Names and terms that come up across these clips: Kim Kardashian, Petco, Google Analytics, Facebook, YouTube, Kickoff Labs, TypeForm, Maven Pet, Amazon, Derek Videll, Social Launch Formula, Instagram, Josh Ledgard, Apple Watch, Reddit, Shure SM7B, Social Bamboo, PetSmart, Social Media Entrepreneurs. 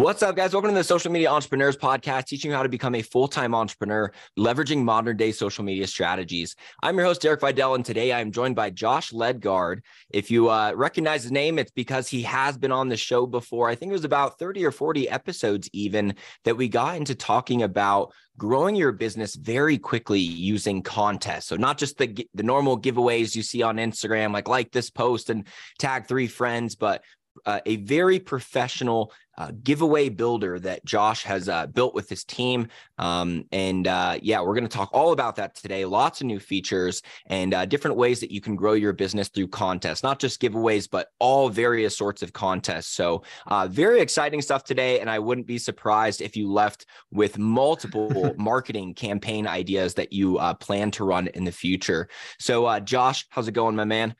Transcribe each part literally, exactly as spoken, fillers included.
What's up, guys? Welcome to the Social Media Entrepreneurs podcast, teaching you how to become a full-time entrepreneur, leveraging modern-day social media strategies. I'm your host, Derek Videll, and today I'm joined by Josh Ledgard. If you uh, recognize his name, it's because he has been on the show before. I think it was about thirty or forty episodes even that we got into talking about growing your business very quickly using contests. So not just the, the normal giveaways you see on Instagram, like like this post and tag three friends, but Uh, a very professional uh, giveaway builder that Josh has uh, built with his team. Um, and uh, yeah, we're going to talk all about that today. Lots of new features and uh, different ways that you can grow your business through contests, not just giveaways, but all various sorts of contests. So uh, very exciting stuff today. And I wouldn't be surprised if you left with multiple marketing campaign ideas that you uh, plan to run in the future. So uh, Josh, how's it going, my man?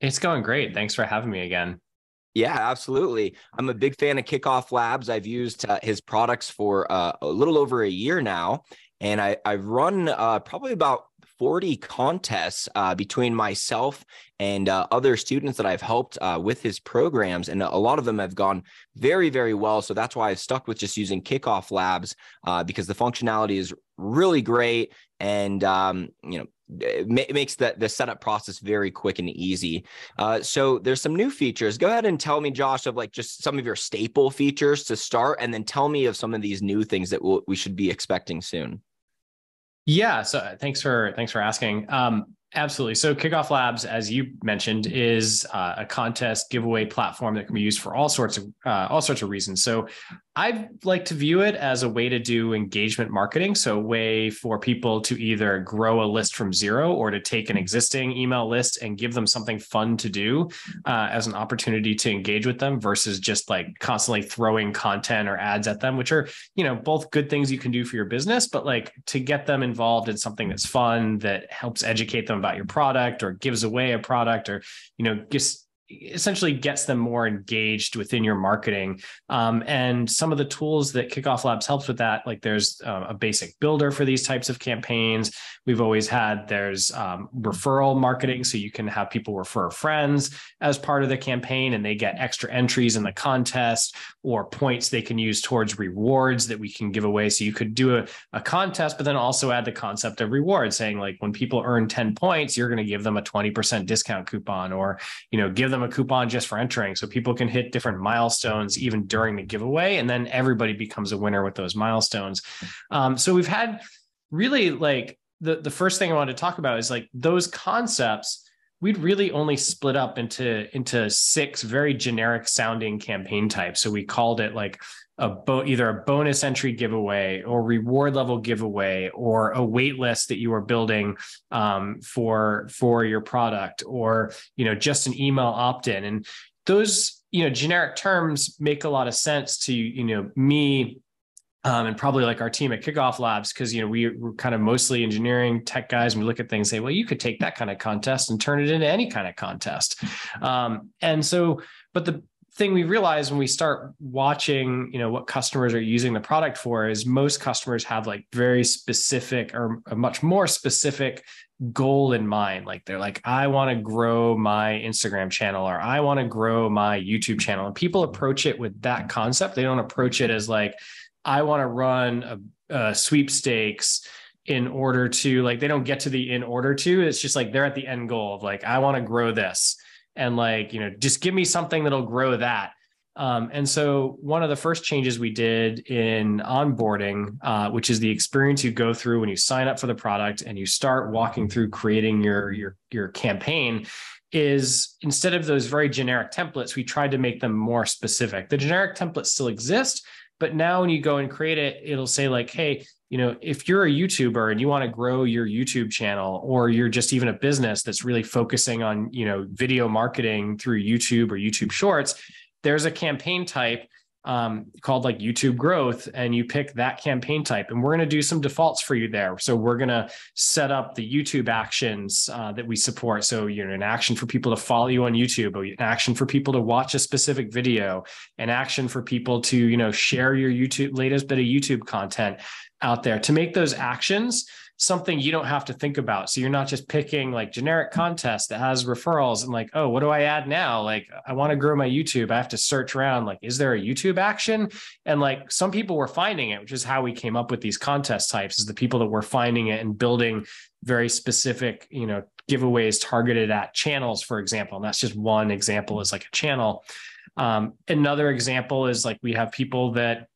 It's going great. Thanks for having me again. Yeah, absolutely. I'm a big fan of Kickoff Labs. I've used uh, his products for uh, a little over a year now, and I, I've run uh, probably about forty contests uh, between myself and uh, other students that I've helped uh, with his programs. And a lot of them have gone very, very well. So that's why I've stuck with just using Kickoff Labs uh, because the functionality is really great. And, um, you know, it makes the, the setup process very quick and easy. Uh, so there's some new features. Go ahead and tell me, Josh, of like just some of your staple features to start, and then tell me of some of these new things that we'll, we should be expecting soon. Yeah. So thanks for, thanks for asking. Um, absolutely. So Kickoff Labs, as you mentioned, is uh, a contest giveaway platform that can be used for all sorts of, uh, all sorts of reasons. So I like to view it as a way to do engagement marketing. So a way for people to either grow a list from zero or to take an existing email list and give them something fun to do uh, as an opportunity to engage with them versus just like constantly throwing content or ads at them, which are, you know, both good things you can do for your business, but like to get them involved in something that's fun, that helps educate them about your product or gives away a product or, you know, just essentially gets them more engaged within your marketing. Um, and some of the tools that Kickoff Labs helps with that, like there's uh, a basic builder for these types of campaigns. We've always had, there's um, referral marketing. So you can have people refer friends as part of the campaign and they get extra entries in the contest or points they can use towards rewards that we can give away. So you could do a, a contest, but then also add the concept of reward, saying like when people earn ten points, you're going to give them a twenty percent discount coupon or, you know, give them a coupon just for entering. So people can hit different milestones even during the giveaway. And then everybody becomes a winner with those milestones. Um, so we've had really like the, the first thing I wanted to talk about is like those concepts we'd really only split up into, into six very generic sounding campaign types. So we called it like a bo- either a bonus entry giveaway or reward level giveaway or a wait list that you are building um, for, for your product or, you know, just an email opt-in. And those, you know, generic terms make a lot of sense to, you know, me Um, and probably like our team at Kickoff Labs, because, you know, we, we're kind of mostly engineering tech guys. And we look at things and say, well, you could take that kind of contest and turn it into any kind of contest. Um, and so, but the thing we realize when we start watching, you know, what customers are using the product for is most customers have like very specific or a much more specific goal in mind. Like they're like, I want to grow my Instagram channel or I want to grow my YouTube channel. And people approach it with that concept. They don't approach it as like, I want to run a, a sweepstakes in order to like, they don't get to the in order to, it's just like, they're at the end goal of like, I want to grow this and like, you know, just give me something that'll grow that. Um, and so one of the first changes we did in onboarding, uh, which is the experience you go through when you sign up for the product and you start walking through creating your, your, your campaign, is instead of those very generic templates, we tried to make them more specific. The generic templates still exist, but now when you go and create it, it'll say like, hey, you know, if you're a YouTuber and you want to grow your YouTube channel, or you're just even a business that's really focusing on, you know, video marketing through YouTube or YouTube Shorts, there's a campaign type um, called like YouTube growth, and you pick that campaign type. And we're going to do some defaults for you there. So we're going to set up the YouTube actions uh, that we support. So, you know, an action for people to follow you on YouTube, or an action for people to watch a specific video, an action for people to, you know, share your YouTube latest bit of YouTube content out there. To make those actions something you don't have to think about. So you're not just picking like generic contest that has referrals and like, oh, what do I add now? Like, I want to grow my YouTube. I have to search around, like, is there a YouTube action? And like, some people were finding it, which is how we came up with these contest types, is the people that were finding it and building very specific, you know, giveaways targeted at channels, for example. And that's just one example, is like a channel. Um, another example is like, we have people that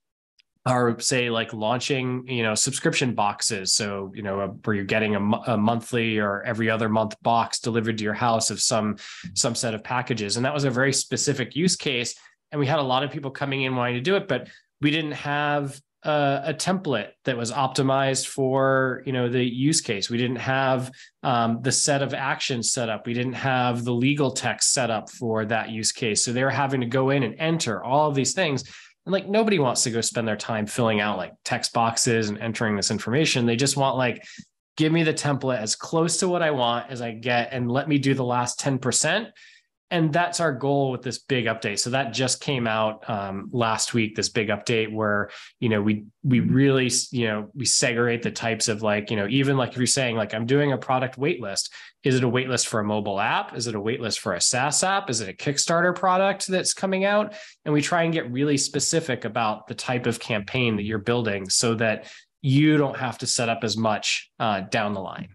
are, say, like launching, you know, subscription boxes. So, you know, a, where you're getting a, a monthly or every other month box delivered to your house of some, some set of packages. And that was a very specific use case. And we had a lot of people coming in wanting to do it, but we didn't have a, a template that was optimized for, you know, the use case. We didn't have um, the set of actions set up. We didn't have the legal text set up for that use case. So they were having to go in and enter all of these things. And like, nobody wants to go spend their time filling out like text boxes and entering this information. They just want like, give me the template as close to what I want as I get, and let me do the last ten percent. And that's our goal with this big update. So that just came out um, last week, this big update where, you know, we, we really, you know, we segregate the types of like, you know, even like if you're saying like, I'm doing a product waitlist, is it a waitlist for a mobile app? Is it a waitlist for a SaaS app? Is it a Kickstarter product that's coming out? And we try and get really specific about the type of campaign that you're building so that you don't have to set up as much uh, down the line.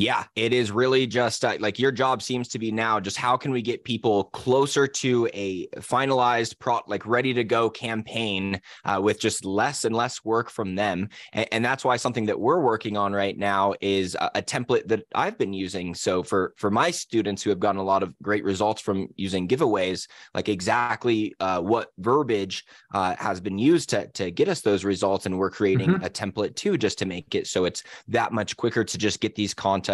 Yeah, it is really just uh, like your job seems to be now, just how can we get people closer to a finalized pro, like ready to go campaign uh, with just less and less work from them. And, and that's why something that we're working on right now is a, a template that I've been using. So for, for my students who have gotten a lot of great results from using giveaways, like exactly uh, what verbiage uh, has been used to, to get us those results. And we're creating mm-hmm. a template too, just to make it so it's that much quicker to just get these content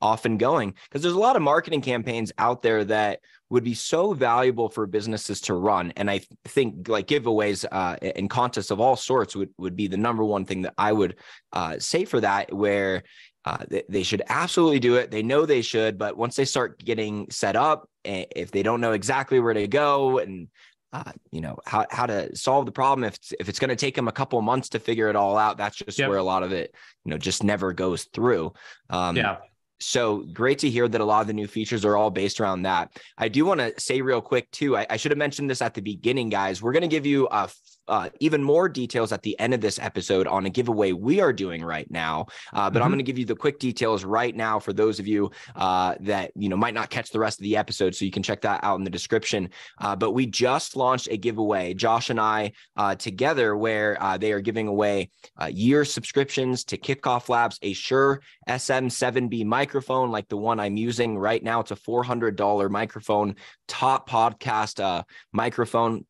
off and going, because there's a lot of marketing campaigns out there that would be so valuable for businesses to run. And I think like giveaways uh, and contests of all sorts would, would be the number one thing that I would uh, say for that, where uh, they, they should absolutely do it. They know they should, but once they start getting set up, if they don't know exactly where to go and Uh, you know, how, how to solve the problem. If it's, if it's going to take them a couple of months to figure it all out, that's just yep. where a lot of it, you know, just never goes through. Um, yeah. So great to hear that a lot of the new features are all based around that. I do want to say real quick too, I, I should have mentioned this at the beginning, guys. We're going to give you a Uh, even more details at the end of this episode on a giveaway we are doing right now. Uh, but mm-hmm. I'm going to give you the quick details right now for those of you uh, that, you know, might not catch the rest of the episode. So you can check that out in the description. Uh, but we just launched a giveaway, Josh and I uh, together, where uh, they are giving away uh, year subscriptions to Kickoff Labs, a Shure S M seven B microphone, like the one I'm using right now. It's a four hundred dollar microphone, top podcast uh, microphone.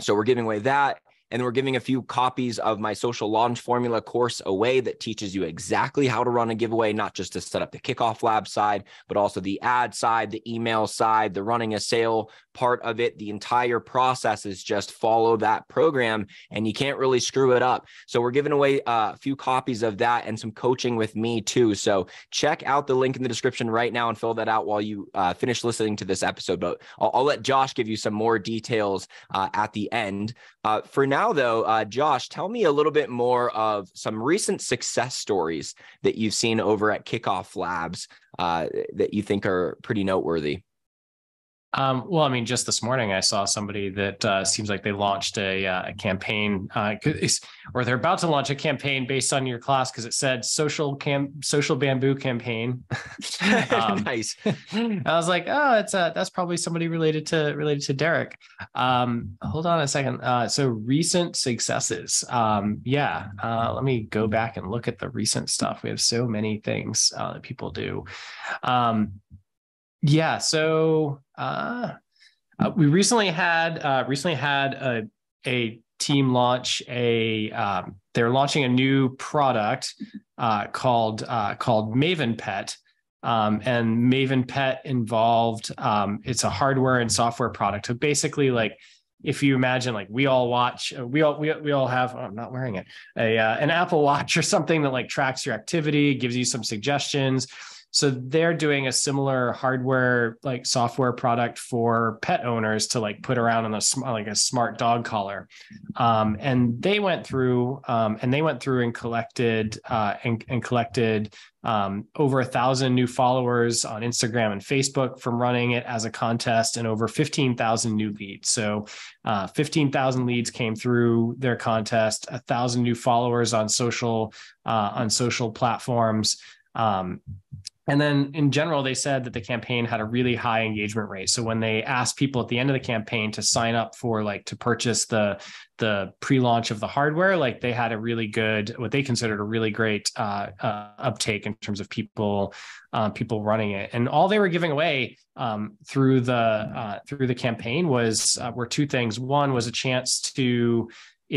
So we're giving away that. And we're giving a few copies of my Social Launch Formula course away that teaches you exactly how to run a giveaway, not just to set up the Kickoff Lab side, but also the ad side, the email side, the running a sale part of it. The entire process is just follow that program and you can't really screw it up. So we're giving away a few copies of that and some coaching with me too. So check out the link in the description right now and fill that out while you uh, finish listening to this episode. But I'll, I'll let Josh give you some more details uh, at the end. Uh, for now, Now, though, uh, Josh, tell me a little bit more of some recent success stories that you've seen over at Kickoff Labs uh, that you think are pretty noteworthy. Um, well, I mean, just this morning, I saw somebody that uh, seems like they launched a, uh, a campaign uh, or they're about to launch a campaign based on your class because it said social cam social bamboo campaign. um, nice. I was like, oh, it's a, that's probably somebody related to related to Derek. Um, hold on a second. Uh, so recent successes. Um, yeah. Uh, let me go back and look at the recent stuff. We have so many things uh, that people do. Um, yeah. So uh, uh, we recently had uh, recently had a, a team launch a um, they're launching a new product uh, called uh, called Maven Pet. Um, and Maven Pet involved um, it's a hardware and software product. So basically, like, if you imagine, like, we all watch, we all we, we all have. Oh, I'm not wearing it. A uh, an Apple Watch or something that like tracks your activity, gives you some suggestions. So they're doing a similar hardware, like software product for pet owners to like put around on a smart, like a smart dog collar. Um, and they went through um, and they went through and collected uh, and, and collected um, over a thousand new followers on Instagram and Facebook from running it as a contest, and over fifteen thousand new leads. So uh, fifteen thousand leads came through their contest, a thousand new followers on social, uh, on social platforms. Um, And then in general, they said that the campaign had a really high engagement rate. So when they asked people at the end of the campaign to sign up for like to purchase the the pre-launch of the hardware, like they had a really good, what they considered a really great uh, uh, uptake in terms of people uh, people running it. And all they were giving away um, through the uh, through the campaign was uh, were two things. One was a chance to,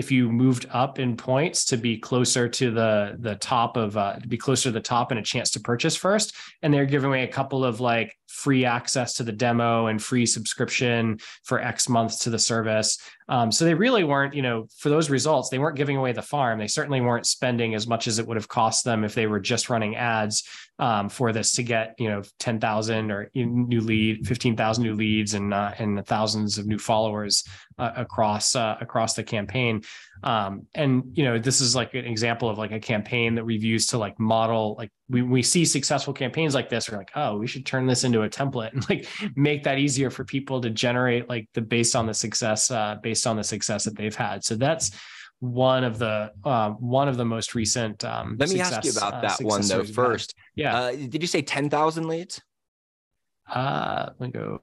if you moved up in points, to be closer to the the top of uh, to be closer to the top and a chance to purchase first. And they're giving away a couple of like free access to the demo and free subscription for X months to the service. Um, so they really weren't, you know, for those results, they weren't giving away the farm. They certainly weren't spending as much as it would have cost them if they were just running ads um, for this to get, you know, ten thousand or new lead, fifteen thousand new leads, and uh, and the thousands of new followers uh, across uh, across the campaign. Um, and, you know, this is like an example of like a campaign that we've used to like model, like we, we see successful campaigns like this. We're like, oh, we should turn this into a template and like make that easier for people to generate like the based on the success, uh, based on the success that they've had. So that's one of the, uh, one of the most recent, um, let me success, ask you about that uh, one though first. Yeah. Uh, did you say ten thousand leads? Uh, let me go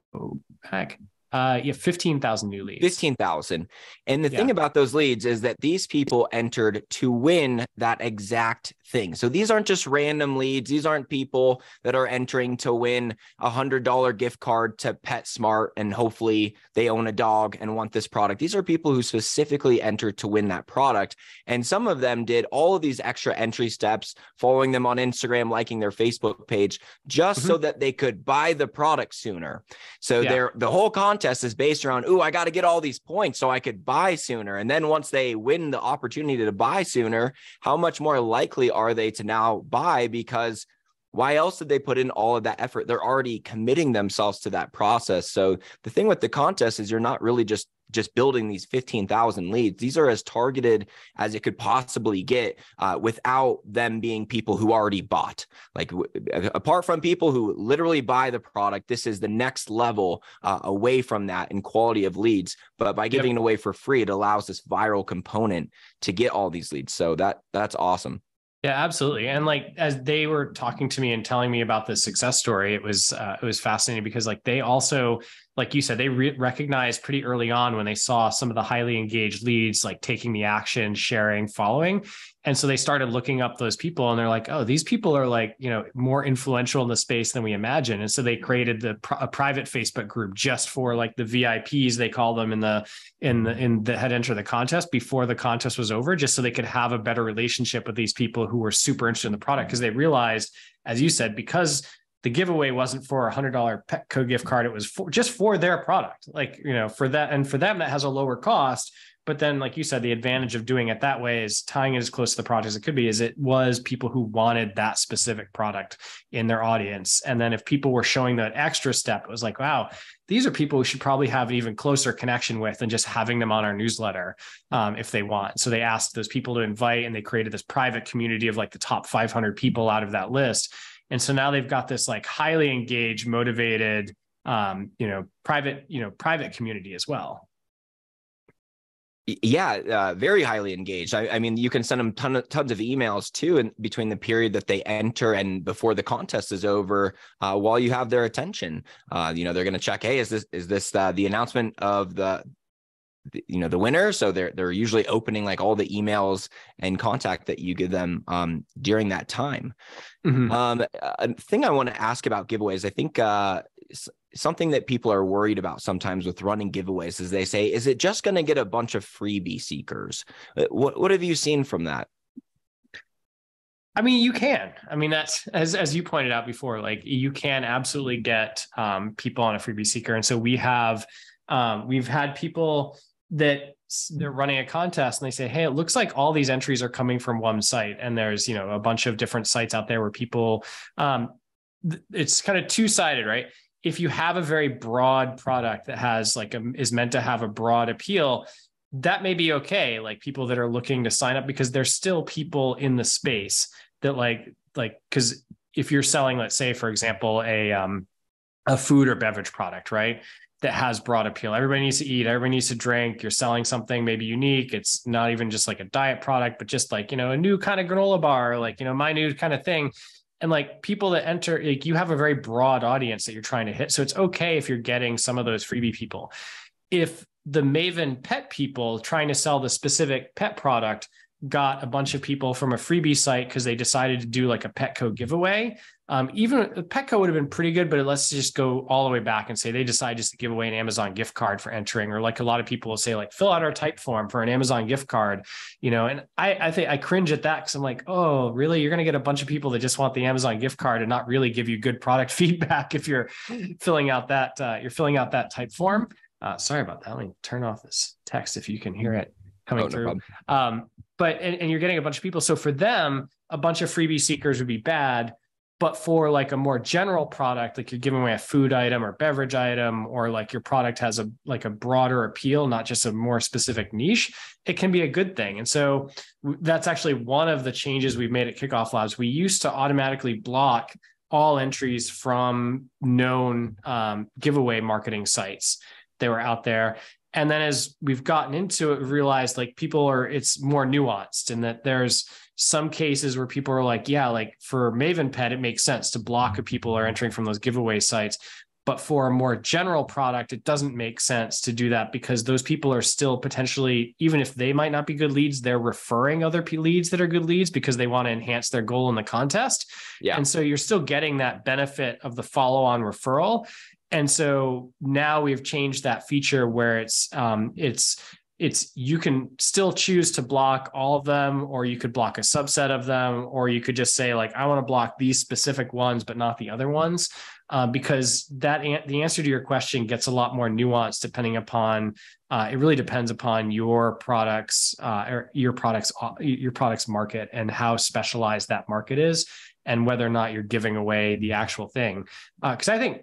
back. Uh, you have fifteen thousand new leads. fifteen thousand. And the yeah. thing about those leads is that these people entered to win that exact thing. So these aren't just random leads. These aren't people that are entering to win a one hundred dollar gift card to PetSmart and hopefully they own a dog and want this product. These are people who specifically entered to win that product. And some of them did all of these extra entry steps, following them on Instagram, liking their Facebook page, just mm-hmm. so that they could buy the product sooner. So yeah. they're, the whole content Test is based around, oh, I got to get all these points so I could buy sooner. And then once they win the opportunity to buy sooner, how much more likely are they to now buy? Because why else did they put in all of that effort? They're already committing themselves to that process. So the thing with the contest is you're not really just just building these fifteen thousand leads. These are as targeted as it could possibly get uh, without them being people who already bought. Like w- apart from people who literally buy the product, this is the next level uh, away from that in quality of leads. But by giving yep. it away for free, it allows this viral component to get all these leads. So that that's awesome. Yeah, absolutely. And like, as they were talking to me and telling me about this success story, it was, uh, it was fascinating because like, they also, like you said, they re- recognized pretty early on when they saw some of the highly engaged leads, like taking the action, sharing, following. And so they started looking up those people and they're like, oh, these people are like, you know, more influential in the space than we imagine. And so they created the a private Facebook group just for like the V I Ps, they call them in the, in the, in the had entered the contest before the contest was over, just so they could have a better relationship with these people who were super interested in the product. Cause they realized, as you said, because the giveaway wasn't for a one hundred dollar Petco gift card, it was for, just for their product. Like, you know, for that, and for them, that has a lower cost. But then, like you said, the advantage of doing it that way is tying it as close to the product as it could be, is it was people who wanted that specific product in their audience. And then if people were showing that extra step, it was like, wow, these are people we should probably have an even closer connection with than just having them on our newsletter um, if they want. So they asked those people to invite, and they created this private community of like the top five hundred people out of that list. And so now they've got this like highly engaged, motivated, um, you know, private, you know, private community as well. Yeah, uh, very highly engaged. I, I mean, you can send them ton of, tons of emails too, in between the period that they enter and before the contest is over. Uh, while you have their attention, uh, you know, they're going to check, hey, is this is this uh, the announcement of the, the, you know, the winner? So they're they're usually opening like all the emails and contact that you give them um, during that time. Mm-hmm. Um, a thing I want to ask about giveaways, I think. Uh, Something that people are worried about sometimes with running giveaways is they say, is it just going to get a bunch of freebie seekers? What what have you seen from that? I mean, you can. I mean, that's, as as you pointed out before, like you can absolutely get um, people on a freebie seeker. And so we have, um, we've had people that they're running a contest and they say, hey, it looks like all these entries are coming from one site. And there's, you know, a bunch of different sites out there where people, um, it's kind of two-sided, right? If you have a very broad product that has like a, is meant to have a broad appeal, that may be okay. Like people that are looking to sign up, because there's still people in the space that like, like, cause if you're selling, let's say, for example, a, um, a food or beverage product, right, that has broad appeal. Everybody needs to eat. Everybody needs to drink. You're selling something maybe unique. It's not even just like a diet product, but just like, you know, a new kind of granola bar, like, you know, my new kind of thing. And like people that enter, like you have a very broad audience that you're trying to hit. So it's okay if you're getting some of those freebie people. If the Maven Pet people trying to sell the specific pet product got a bunch of people from a freebie site because they decided to do like a Petco giveaway, Um, even Petco would have been pretty good, but let's just go all the way back and say they decide just to give away an Amazon gift card for entering, or like a lot of people will say, like, fill out our type form for an Amazon gift card, you know. And I, I think I cringe at that because I'm like, oh, really? You're going to get a bunch of people that just want the Amazon gift card and not really give you good product feedback if you're filling out that uh, you're filling out that type form. Uh, sorry about that. Let me turn off this text if you can hear it coming oh, no through. Um, but and, and you're getting a bunch of people, so for them, a bunch of freebie seekers would be bad. But for like a more general product, like you're giving away a food item or beverage item, or like your product has a like a broader appeal, not just a more specific niche, it can be a good thing. And so that's actually one of the changes we've made at Kickoff Labs. We used to automatically block all entries from known um, giveaway marketing sites that were out there. And then as we've gotten into it, we realized like people are, it's more nuanced, and that there's some cases where people are like, yeah, like for Maven Pet, it makes sense to block if people are entering from those giveaway sites. But for a more general product, it doesn't make sense to do that, because those people are still potentially, even if they might not be good leads, they're referring other leads that are good leads because they want to enhance their goal in the contest. Yeah. And so you're still getting that benefit of the follow-on referral. And so now we've changed that feature where it's um, it's it's you can still choose to block all of them, or you could block a subset of them, or you could just say like, I want to block these specific ones, but not the other ones, uh, because that an- the answer to your question gets a lot more nuanced depending upon uh, it really depends upon your products, uh, or your products, your product's market, and how specialized that market is, and whether or not you're giving away the actual thing. Because uh, I think.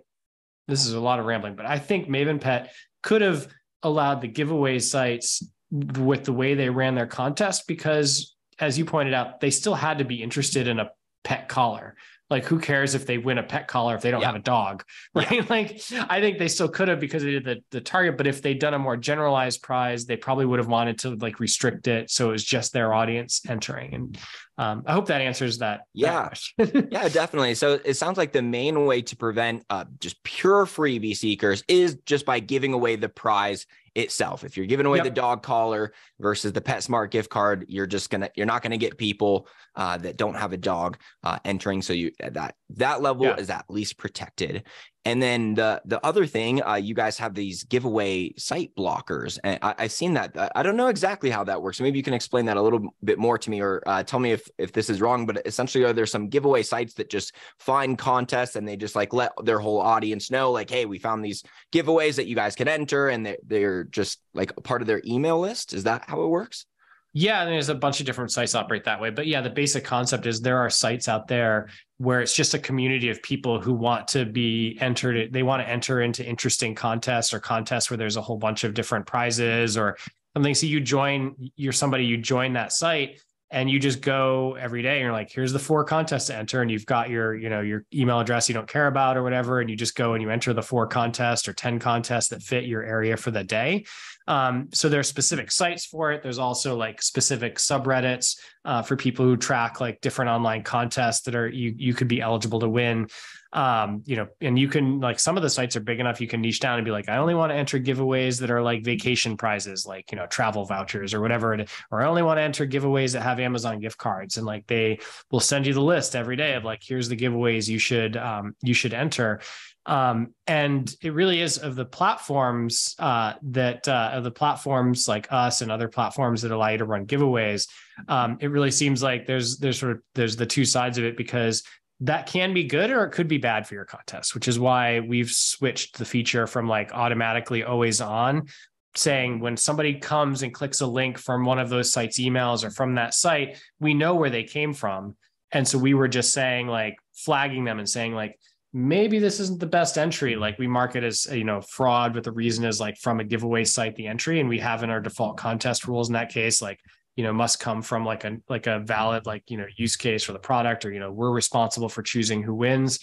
This is a lot of rambling, but I think Maven Pet could have allowed the giveaway sites with the way they ran their contest, because as you pointed out, they still had to be interested in a pet collar. Like who cares if they win a pet collar if they don't yeah. have a dog, right? Yeah. Like I think they still could have, because they did the, the target, but if they'd done a more generalized prize, they probably would have wanted to like restrict it. So it was just their audience entering. And um, I hope that answers that. Yeah, that yeah, definitely. So it sounds like the main way to prevent uh, just pure freebie seekers is just by giving away the prize itself. If you're giving away yep. the dog collar versus the PetSmart gift card, you're just gonna you're not gonna get people uh, that don't have a dog uh, entering. So you that that level yeah. is at least protected. And then the the other thing, uh, you guys have these giveaway site blockers, and I, I've seen that. I don't know exactly how that works. So maybe you can explain that a little bit more to me, or uh, tell me if if this is wrong. But essentially, are there some giveaway sites that just find contests and they just like let their whole audience know, like, hey, we found these giveaways that you guys can enter, and they're, they're just like a part of their email list? Is that how it works? Yeah, and there's a bunch of different sites operate that way. But yeah, the basic concept is there are sites out there where it's just a community of people who want to be entered. They want to enter into interesting contests, or contests where there's a whole bunch of different prizes or something. So you join, you're somebody, you join that site and you just go every day and you're like, here's the four contests to enter. And you've got your, you know, your email address you don't care about or whatever. And you just go and you enter the four contests or ten contests that fit your area for the day. Um, so there are specific sites for it. There's also like specific subreddits uh, for people who track like different online contests that are, you, you could be eligible to win. Um, you know, and you can like, some of the sites are big enough, you can niche down and be like, I only want to enter giveaways that are like vacation prizes, like, you know, travel vouchers or whatever it is, or I only want to enter giveaways that have Amazon gift cards. And like, they will send you the list every day of like, here's the giveaways you should, um, you should enter. Um, and it really is of the platforms, uh, that, uh, of the platforms like us and other platforms that allow you to run giveaways. Um, it really seems like there's, there's sort of, there's the two sides of it, because that can be good or it could be bad for your contest, which is why we've switched the feature from like automatically always on, saying when somebody comes and clicks a link from one of those sites' emails or from that site, we know where they came from. And so we were just saying like flagging them and saying like, maybe this isn't the best entry. Like we mark it as, you know, fraud, but the reason is like from a giveaway site, the entry, and we have in our default contest rules in that case, like, you know, must come from like a, like a valid, like, you know, use case for the product, or, you know, we're responsible for choosing who wins.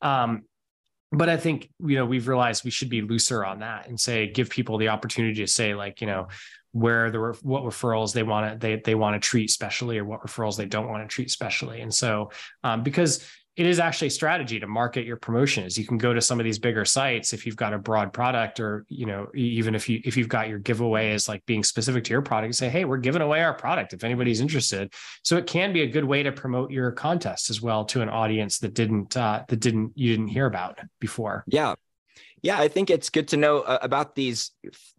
Um, but I think, you know, we've realized we should be looser on that and say, give people the opportunity to say like, you know, where the, what referrals they want to, they, they want to treat specially, or what referrals they don't want to treat specially. And so, um, because it is actually a strategy to market your promotions. You can go to some of these bigger sites if you've got a broad product, or, you know, even if you, if you've got your giveaway as like being specific to your product, you say, hey, we're giving away our product if anybody's interested. So it can be a good way to promote your contest as well to an audience that didn't, uh, that didn't, you didn't hear about before. Yeah. Yeah. I think it's good to know uh, about these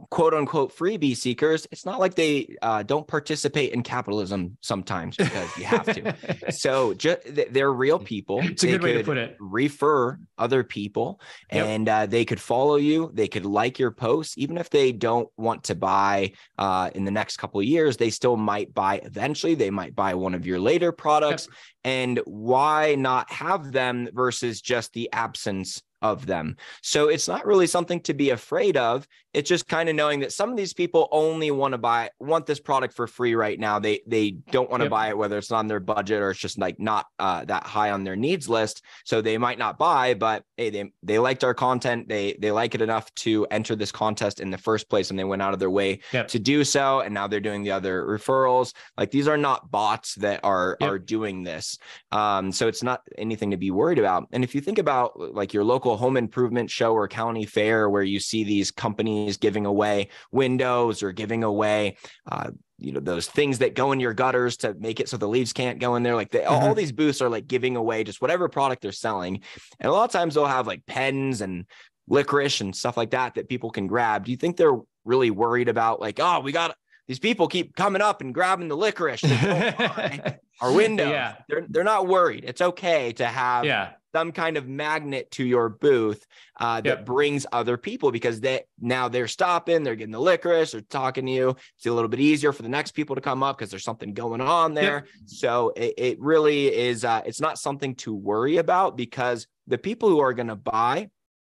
quote unquote freebie seekers. It's not like they uh, don't participate in capitalism sometimes, because you have to. So ju- they're real people. It's a they good way to put it. Refer other people, yep. and uh, they could follow you. They could like your posts. Even if they don't want to buy uh, in the next couple of years, they still might buy eventually. They might buy one of your later products. Yep. And why not have them versus just the absence of them? So it's not really something to be afraid of. It's just kind of knowing that some of these people only want to buy, want this product for free right now. They they don't want to yep. buy it, whether it's not on their budget or it's just like not uh, that high on their needs list. So they might not buy, but hey, they they liked our content. They they like it enough to enter this contest in the first place, and they went out of their way yep. to do so. And now they're doing the other referrals. Like these are not bots that are yep. are doing this. Um, so it's not anything to be worried about. And if you think about like your local home improvement show or county fair, where you see these companies giving away windows or giving away, uh, you know, those things that go in your gutters to make it so the leaves can't go in there. Like they, mm-hmm. all these booths are like giving away just whatever product they're selling. And a lot of times they'll have like pens and licorice and stuff like that, that people can grab. Do you think they're really worried about like, oh, we got these people keep coming up and grabbing the licorice our windows? Yeah. They're, they're not worried. It's okay to have yeah. some kind of magnet to your booth uh, that yep. brings other people, because they now they're stopping, they're getting the licorice, they're talking to you. It's a little bit easier for the next people to come up because there's something going on there. Yep. So it, it really is, uh, it's not something to worry about, because the people who are going to buy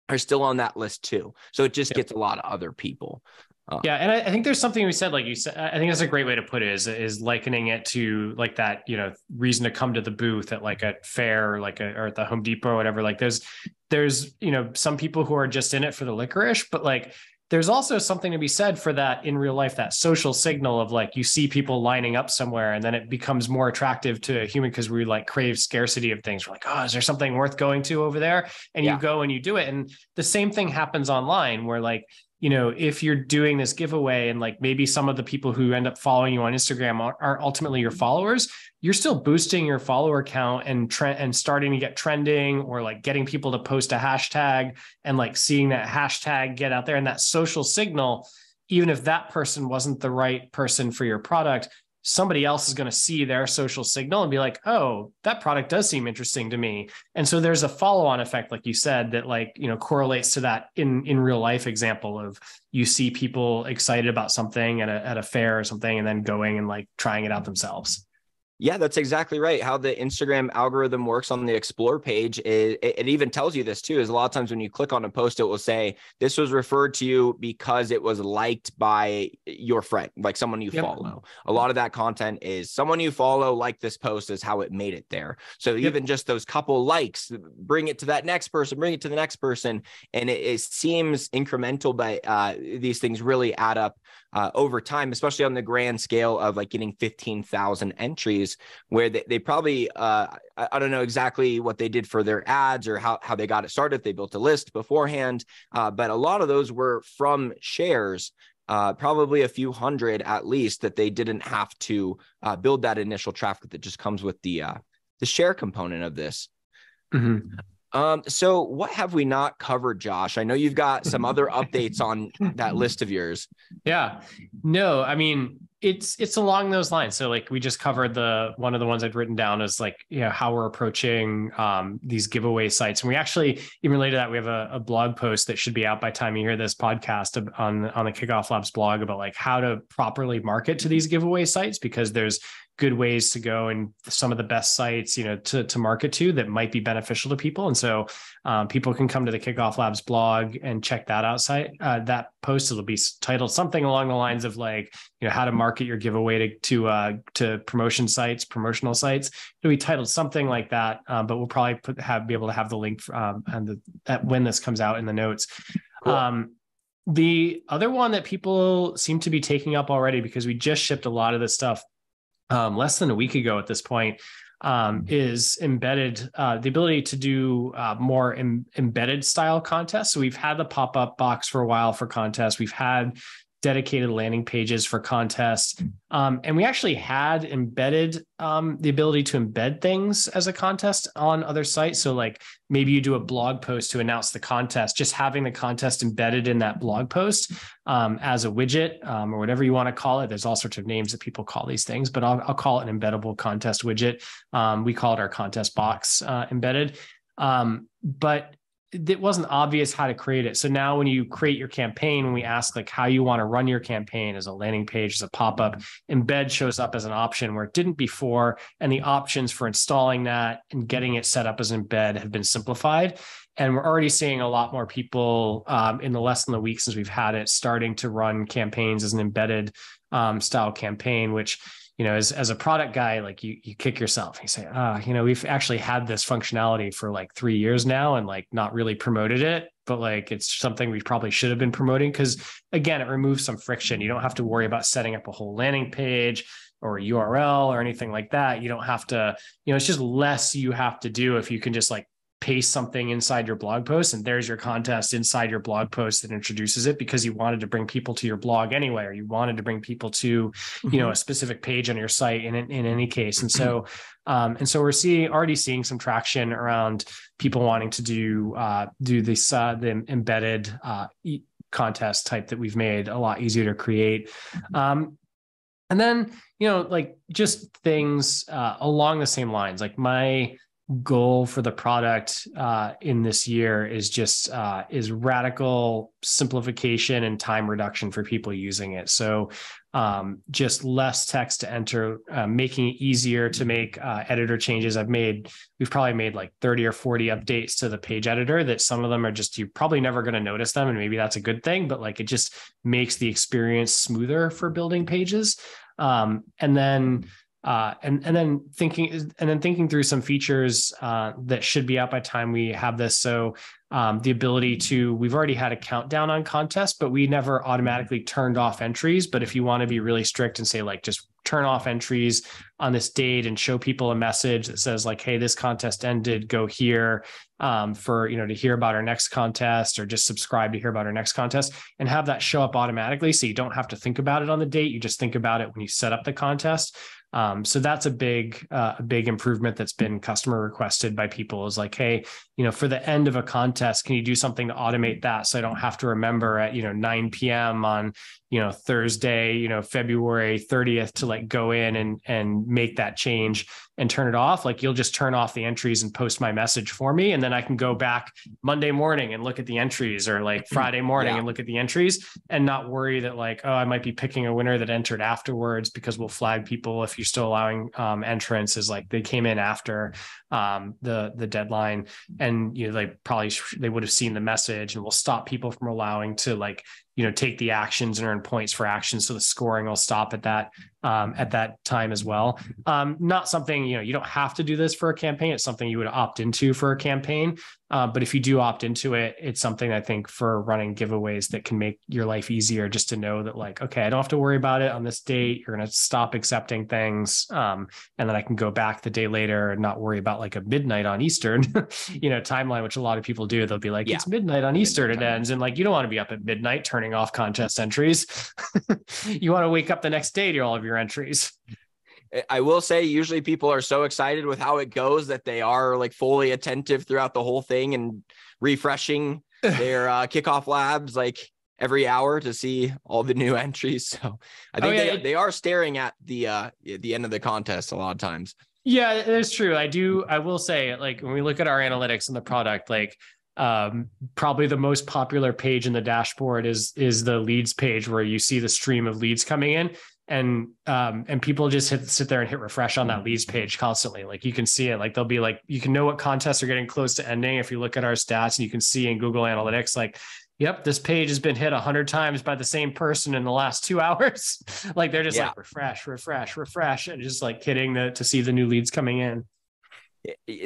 are still on that list too. So it just yep. gets a lot of other people. Uh, yeah. And I, I think there's something we said, like you said, I think that's a great way to put it, is, is likening it to like that, you know, reason to come to the booth at like a fair, or like a, or at the Home Depot or whatever. Like there's, there's, you know, some people who are just in it for the licorice, but like, there's also something to be said for that in real life, that social signal of like, you see people lining up somewhere, and then it becomes more attractive to a human because we like crave scarcity of things. We're like, oh, is there something worth going to over there? And yeah. you go and you do it. And the same thing happens online, where like, you know, if you're doing this giveaway and like maybe some of the people who end up following you on Instagram are, are ultimately your followers, you're still boosting your follower count and trend and starting to get trending, or like getting people to post a hashtag and like seeing that hashtag get out there, and that social signal. Even if that person wasn't the right person for your product, somebody else is going to see their social signal and be like, oh, that product does seem interesting to me. And so there's a follow-on effect, like you said, that like, you know, correlates to that in, in real life example of you see people excited about something at a, at a fair or something, and then going and like trying it out themselves. Yeah, that's exactly right. How the Instagram algorithm works on the explore page, is, it, it even tells you this too, is a lot of times when you click on a post, it will say, this was referred to you because it was liked by your friend, like someone you yep. follow. A lot of that content is someone you follow liked this post, is how it made it there. So yep. even just those couple likes, bring it to that next person, bring it to the next person. And it, it seems incremental, but uh, these things really add up Uh, over time, especially on the grand scale of like getting fifteen thousand entries, where they, they probably, uh, I, I don't know exactly what they did for their ads or how, how they got it started. They built a list beforehand, uh, but a lot of those were from shares, uh, probably a few hundred at least, that they didn't have to uh, build that initial traffic that just comes with the, uh, the share component of this. Mm-hmm. Um, so what have we not covered, Josh? I know you've got some other updates on that list of yours. Yeah, no, I mean, it's, it's along those lines. So like we just covered the, one of the ones I'd written down is like, you know, how we're approaching, um, these giveaway sites. And we actually, even related to that, we have a, a blog post that should be out by the time you hear this podcast on, on the Kickoff Labs blog about like how to properly market to these giveaway sites, because there's good ways to go and some of the best sites, you know, to, to market to that might be beneficial to people. And so um, people can come to the Kickoff Labs blog and check that out site, uh, that post. It'll be titled something along the lines of like, you know, how to market your giveaway to, to, uh, to promotion sites, promotional sites. It'll be titled something like that. Um, but we'll probably put, have, be able to have the link um, and the, at when this comes out in the notes. Cool. Um, the other one that people seem to be taking up already, because we just shipped a lot of this stuff um, less than a week ago at this point, um, is embedded, uh, the ability to do uh, more em embedded style contests. So we've had the pop-up box for a while for contests. We've had dedicated landing pages for contests. Um, and we actually had embedded um, the ability to embed things as a contest on other sites. So like maybe you do a blog post to announce the contest, just having the contest embedded in that blog post um, as a widget um, or whatever you want to call it. There's all sorts of names that people call these things, but I'll, I'll call it an embeddable contest widget. Um, we call it our contest box uh, embedded. Um, but it wasn't obvious how to create it. So now when you create your campaign, when we ask like how you want to run your campaign as a landing page, as a pop-up, embed shows up as an option where it didn't before. And the options for installing that and getting it set up as embed have been simplified. And we're already seeing a lot more people um, in the less than a week since we've had it starting to run campaigns as an embedded um, style campaign, which, you know, as, as a product guy, like you, you kick yourself. You say, ah, oh, you know, we've actually had this functionality for like three years now and like not really promoted it, but like, it's something we probably should have been promoting. Cause again, it removes some friction. You don't have to worry about setting up a whole landing page or a U R L or anything like that. You don't have to, you know, it's just less you have to do if you can just like paste something inside your blog post and there's your contest inside your blog post that introduces it, because you wanted to bring people to your blog anyway, or you wanted to bring people to, mm-hmm. you know, a specific page on your site in, in any case. And so, um, and so we're seeing, already seeing some traction around people wanting to do, uh, do this, uh, the embedded, uh, e contest type that we've made a lot easier to create. Um, and then, you know, like just things, uh, along the same lines, like my goal for the product uh, in this year is just uh, is radical simplification and time reduction for people using it. So um, just less text to enter, uh, making it easier to make uh, editor changes. I've made, we've probably made like thirty or forty updates to the page editor that some of them are just, you're probably never going to notice them. And maybe that's a good thing, but like, it just makes the experience smoother for building pages. Um, and then Uh, and, and then thinking, and then thinking through some features uh, that should be out by time we have this. So um, the ability to, we've already had a countdown on contests, but we never automatically turned off entries. But if you want to be really strict and say like, just turn off entries on this date and show people a message that says like, hey, this contest ended, go here um, for, you know, to hear about our next contest, or just subscribe to hear about our next contest, and have that show up automatically. So you don't have to think about it on the date. You just think about it when you set up the contest. Um, so that's a big, uh, a big improvement that's been customer requested by people, is like, hey, you know, for the end of a contest, can you do something to automate that? So I don't have to remember at, you know, nine P M on, you know, Thursday, you know, February thirtieth to like go in and, and make that change and turn it off. Like you'll just turn off the entries and post my message for me. And then I can go back Monday morning and look at the entries, or like Friday morning yeah. and look at the entries, and not worry that like, oh, I might be picking a winner that entered afterwards, because we'll flag people if you're still allowing um, entrance is like they came in after um, the, the deadline, and, you know, they probably, they would have seen the message, and we'll stop people from allowing to like, you know, take the actions and earn points for actions. So the scoring will stop at that, um, at that time as well. Um, not something, you know, you don't have to do this for a campaign. It's something you would opt into for a campaign. Uh, but if you do opt into it, it's something I think for running giveaways that can make your life easier, just to know that like, okay, I don't have to worry about it on this date. You're going to stop accepting things. Um, and then I can go back the day later and not worry about like a midnight on Eastern, you know, timeline, which a lot of people do. They'll be like, yeah. it's midnight on Eastern, it ends. And like, you don't want to be up at midnight turning off contest entries. You want to wake up the next day to all of your entries. I will say usually people are so excited with how it goes that they are like fully attentive throughout the whole thing and refreshing their uh, Kickoff Labs like every hour to see all the new entries. So I think oh, yeah. they, they are staring at the, uh, the end of the contest a lot of times. Yeah, that's true. I do. I will say like when we look at our analytics in the product, like um, probably the most popular page in the dashboard is, is the leads page, where you see the stream of leads coming in. and um, and people just hit, sit there and hit refresh on that leads page constantly. Like you can see it, like they'll be like, you can know what contests are getting close to ending. If you look at our stats and you can see in Google Analytics, like, yep, this page has been hit a hundred times by the same person in the last two hours. Like they're just yeah. like refresh, refresh, refresh. And just like hitting the, to see the new leads coming in.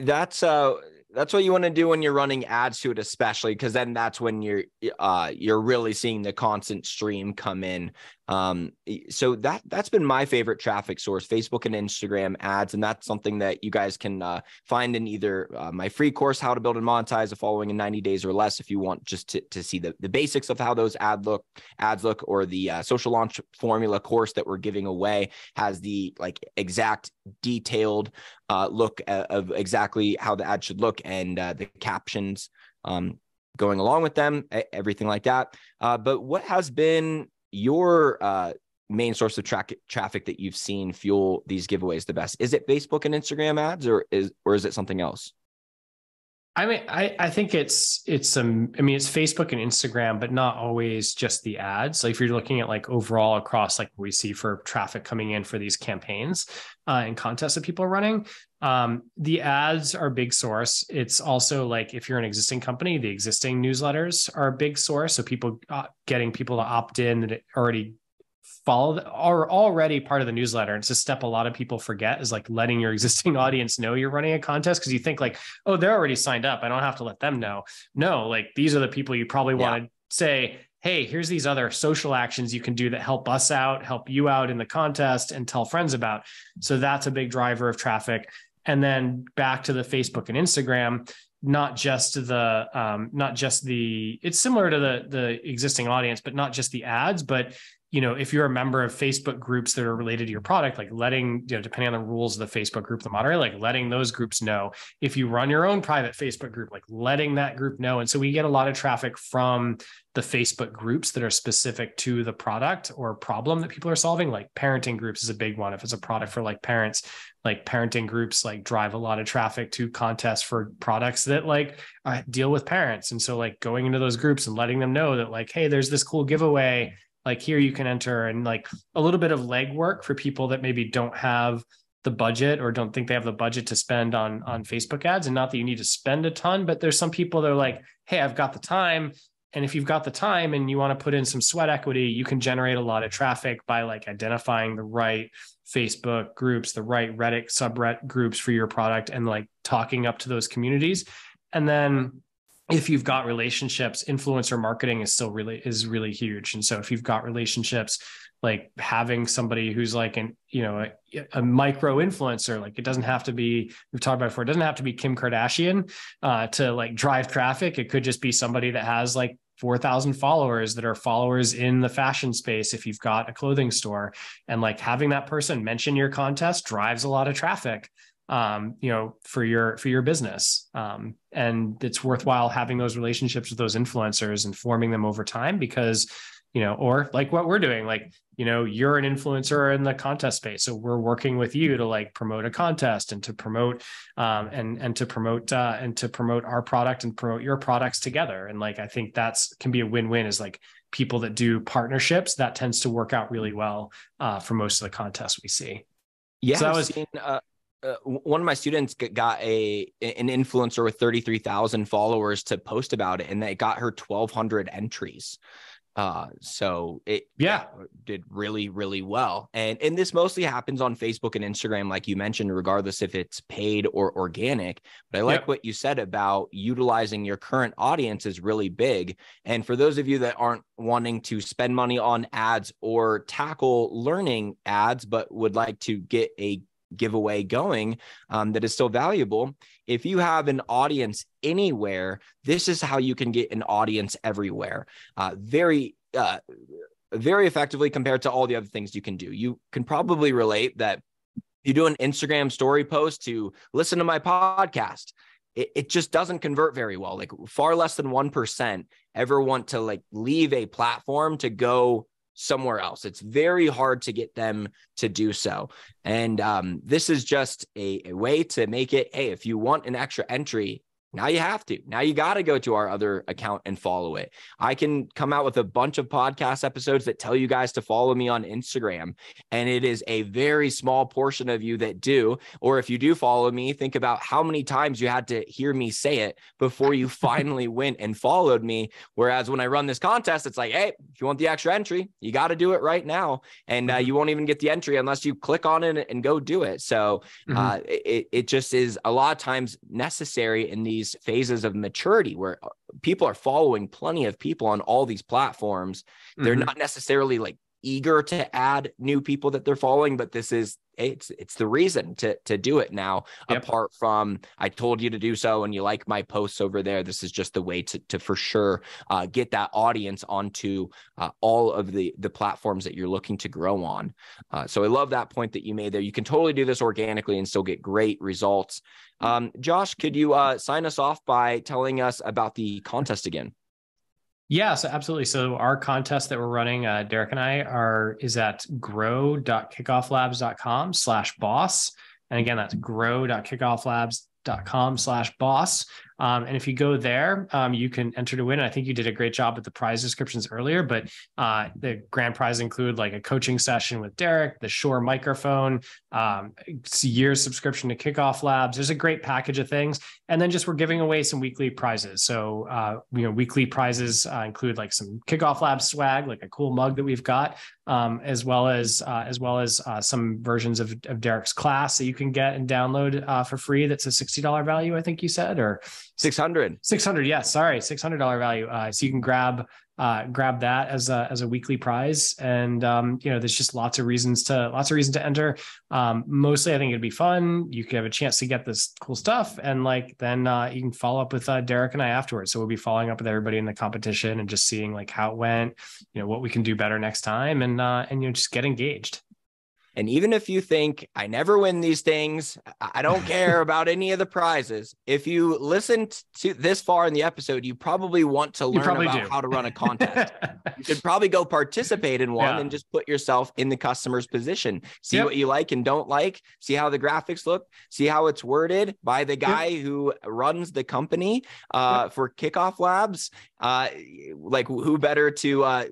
That's uh that's what you want to do when you're running ads to it, especially because then that's when you're uh you're really seeing the constant stream come in. Um, so that that's been my favorite traffic source, Facebook and Instagram ads, and that's something that you guys can uh, find in either uh, my free course, How to Build and Monetize a Following in ninety days or Less, if you want just to to see the the basics of how those ad look ads look, or the uh, Social Launch Formula course that we're giving away has the like exact detailed uh, look of exactly how the ad should look and uh, the captions um, going along with them, everything like that. Uh, but what has been your uh, main source of tra traffic that you've seen fuel these giveaways the best? Is it Facebook and Instagram ads, or is or is it something else? I mean, I, I think it's, it's um, I mean, it's Facebook and Instagram, but not always just the ads. Like if you're looking at like overall across, like what we see for traffic coming in for these campaigns uh, and contests that people are running, um, the ads are a big source. It's also like, if you're an existing company, the existing newsletters are a big source. So people uh, getting people to opt in that already follow are already part of the newsletter. And it's a step a lot of people forget, is like letting your existing audience know you're running a contest. Cause you think like, oh, they're already signed up, I don't have to let them know. No, like these are the people you probably yeah. want to say, hey, here's these other social actions you can do that help us out, help you out in the contest, and tell friends about. So that's a big driver of traffic. And then back to the Facebook and Instagram, not just the, um, not just the, it's similar to the, the existing audience, but not just the ads, but you know, if you're a member of Facebook groups that are related to your product, like letting, you know, depending on the rules of the Facebook group, the moderator, like letting those groups know. If you run your own private Facebook group, like letting that group know. And so we get a lot of traffic from the Facebook groups that are specific to the product or problem that people are solving. Like parenting groups is a big one. If it's a product for like parents, like parenting groups, like drive a lot of traffic to contests for products that like uh, deal with parents. And so like going into those groups and letting them know that like, hey, there's this cool giveaway, like here you can enter, and like a little bit of legwork for people that maybe don't have the budget or don't think they have the budget to spend on, on Facebook ads. And not that you need to spend a ton, but there's some people that are like, hey, I've got the time. And if you've got the time and you want to put in some sweat equity, you can generate a lot of traffic by like identifying the right Facebook groups, the right Reddit subreddit groups for your product, and like talking up to those communities. And then if you've got relationships, influencer marketing is still really, is really huge. And so if you've got relationships, like having somebody who's like an, you know, a, a micro influencer, like it doesn't have to be, we've talked about before, it doesn't have to be Kim Kardashian uh, to like drive traffic. It could just be somebody that has like four thousand followers that are followers in the fashion space. If you've got a clothing store, and like having that person mention your contest drives a lot of traffic, um, you know, for your, for your business. Um, and it's worthwhile having those relationships with those influencers and forming them over time, because, you know, or like what we're doing, like, you know, you're an influencer in the contest space. So we're working with you to like promote a contest and to promote, um, and, and to promote, uh, and to promote our product and promote your products together. And like, I think that's can be a win-win, is like people that do partnerships, that tends to work out really well, uh, for most of the contests we see. Yeah. So that was, seen, uh Uh, one of my students got a an influencer with thirty-three thousand followers to post about it, and they got her twelve hundred entries. Uh, so it yeah. yeah did really, really well. And, and this mostly happens on Facebook and Instagram, like you mentioned, regardless if it's paid or organic. But I like yep. what you said about utilizing your current audience is really big. And for those of you that aren't wanting to spend money on ads or tackle learning ads, but would like to get a giveaway going um, that is still valuable. If you have an audience anywhere, this is how you can get an audience everywhere. Uh, very, uh, very effectively compared to all the other things you can do. You can probably relate that you do an Instagram story post to listen to my podcast. It, it just doesn't convert very well. Like far less than one percent ever want to like leave a platform to go somewhere else. It's very hard to get them to do so. And um, this is just a, a way to make it, hey, if you want an extra entry, Now you have to. Now you got to go to our other account and follow it. I can come out with a bunch of podcast episodes that tell you guys to follow me on Instagram, and it is a very small portion of you that do. Or if you do follow me, think about how many times you had to hear me say it before you finally went and followed me. Whereas when I run this contest, it's like, hey, if you want the extra entry, you got to do it right now. And uh, you won't even get the entry unless you click on it and go do it. So uh, mm-hmm. it, it just is a lot of times necessary in these phases of maturity where people are following plenty of people on all these platforms. They're mm-hmm. not necessarily like eager to add new people that they're following, but this is, it's, it's the reason to, to do it now, yep. apart from, I told you to do so and you like my posts over there. This is just the way to, to for sure uh, get that audience onto uh, all of the, the platforms that you're looking to grow on. Uh, so I love that point that you made there. You can totally do this organically and still get great results. Um, Josh, could you uh, sign us off by telling us about the contest again? Yeah, so absolutely. So our contest that we're running, uh, Derek and I are, is at grow.kickofflabs.com slash boss. And again, that's grow.kickofflabs.com slash boss. Um, and if you go there, um, you can enter to win. And I think you did a great job with the prize descriptions earlier, but uh, the grand prize include like a coaching session with Derek, the Shure microphone, um, year's subscription to Kickoff Labs. There's a great package of things. And then just we're giving away some weekly prizes. So uh, you know, weekly prizes uh, include like some Kickoff Labs swag, like a cool mug that we've got, um, as well as uh, as well as uh, some versions of, of Derek's class that you can get and download uh, for free. That's a sixty dollar value, I think you said, or six hundred. six hundred. Yes. Sorry. six hundred dollar value. Uh, so you can grab, uh, grab that as a, as a weekly prize. And, um, you know, there's just lots of reasons to, lots of reasons to enter. Um, mostly I think it'd be fun. You could have a chance to get this cool stuff. And like, then, uh, you can follow up with, uh, Derek and I afterwards. So we'll be following up with everybody in the competition and just seeing like how it went, you know, what we can do better next time. And, uh, and, you know, just get engaged. And even if you think I never win these things, I don't care about any of the prizes. If you listened to this far in the episode, you probably want to learn about do. how to run a contest. You should probably go participate in one yeah. and just put yourself in the customer's position. See yep. what you like and don't like. See how the graphics look. See how it's worded by the guy yep. who runs the company uh, yep. for Kickoff Labs. Uh, like who better to... Uh,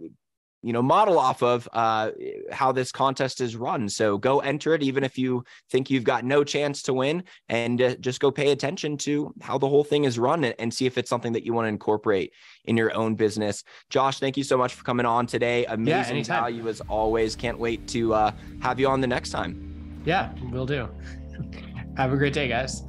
you know, model off of uh, how this contest is run. So go enter it, even if you think you've got no chance to win, and uh, just go pay attention to how the whole thing is run and, and see if it's something that you want to incorporate in your own business. Josh, thank you so much for coming on today. Amazing yeah, value as always. Can't wait to uh, have you on the next time. Yeah, will do. Have a great day, guys.